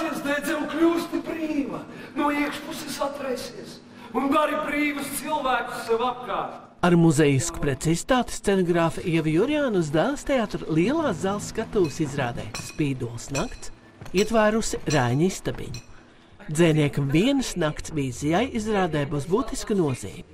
Nācies dedzē un kļūsti brīva, no iekšpuses atraisies un dari brīvus cilvēkus sev apkārt. Ar muzejisku precizitāti scenogrāfa Ieva Jurjānu uz Dailes teātra lielās zāles skatuves izrādē Spīdolas nakts ietvērusi Raiņa istabiņu. Dzēniekam vienas nakts vīzijai izrādē būs būtiska nozīme,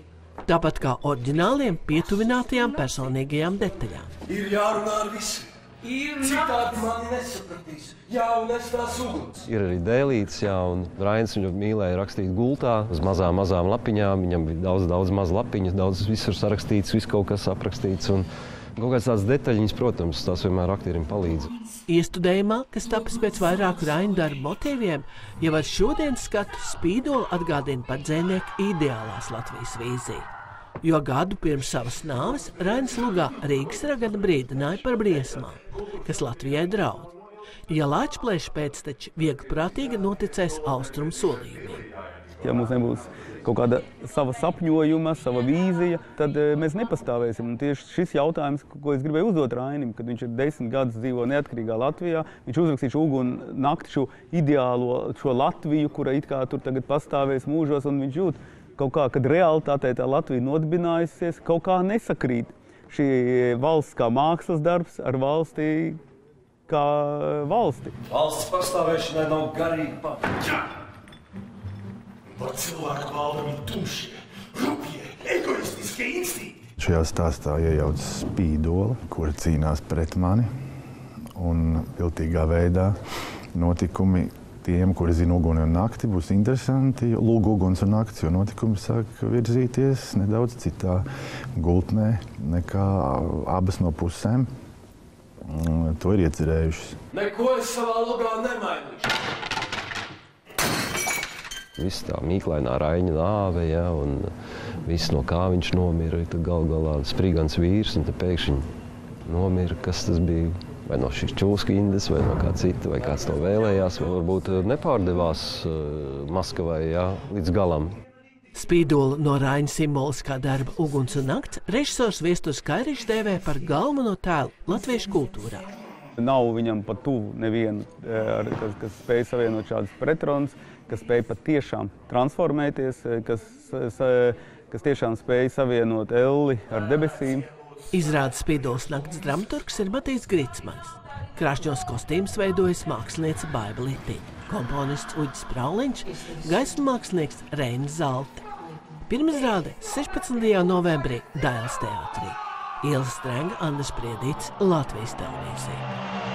tāpat kā oriģināliem pietuvinātajām personīgajām detaļām. Ir jārunā ar visiem. Citādi mani nesapratīs. Jā, un es tās uguns. Ir arī dēlītis, jā, un Rainis viņu mīlēja rakstīt gultā uz mazām lapiņām. Viņam bija daudz maz lapiņas, daudz visur sarakstīts, viss kaut kas aprakstīts. Un kaut kāds tāds detaļiņas, protams, tās vienmēr aktierim palīdz. Iestudējumā, kas tapis pēc vairāku Raina darba motīviem, jau ar šodienas skatu Spīdoli atgādina par dzēnieku ideālās Latvijas vīziju. Jo gadu pirms savas nāves Rainis lugā Rīgas ragana brīdināja par briesmām, kas Latvijai draud, ja Lāčplēšs pēcteči viegliprātīgi noticēs austrumu solījumiem. Ja mums nebūs kaut kāda sava sapņojuma, sava vīzija, tad mēs nepastāvēsim. Un tieši šis jautājums, ko es gribēju uzdot Rainim, kad viņš ir 10 gadus dzīvo neatkarīgā Latvijā, viņš uzrakstīja šo uguni un nakti, šo ideālo, šo Latviju, kura it kā tur tagad pastāvēs mūžos, un viņš jūt, kaut kā, kad realitātē tā Latvija nodibinājusies, kaut kā nesakrīt šī valsts kā mākslas darbs ar valstī kā valsti. Valsts pastāvēšanai nav garīgi pamatā. Par cilvēku valdami tumšie, rupjie, egoistiskie instinkti. Šajā stāstā iejauc spīdola, kura cīnās pret mani, un viltīgā veidā notikumi tiem, kuri zina uguni un nakti, būs interesanti, lūgu uguns un nakts, jo notikumi sāk virzīties nedaudz citā gultnē nekā abas no pusēm. To ir iecerējušas. Neko es savā lugā nemainīšu. Viss tā mīklainā Raiņa nāve, ja, un viss no kā viņš nomira, tad galu galā sprīgans vīrs, un tad pēkšņi nomira, kas tas bija. Vai no šīs čūskindes, vai no kā cita, vai kāds to vēlējās, vai varbūt nepārdevās Maskavai, jā, līdz galam. Spīdolu no Raina simboliskā darba Uguns un nakts režisors Viesturs Kairišs dēvē par galveno tēlu latviešu kultūrā. Nav viņam pat tuvu nevienu, kas spēja savienot šādas pretrunas, kas spēja pat tiešām transformēties, kas tiešām spēja savienot elli ar debesīm. Izrādes Spīdolas nakts dramaturgs ir Matīss Gricmanis. Krāšņos kostīmus veidojas mākslinieca Baiblītiņa, komponists Uģis Prauliņš, gaismu mākslinieks Reina Zalte. Pirmizrāde 16. novembrī Dailes teātrī. Ielis Strenga, Andris Priedīts, Latvijas televīzija.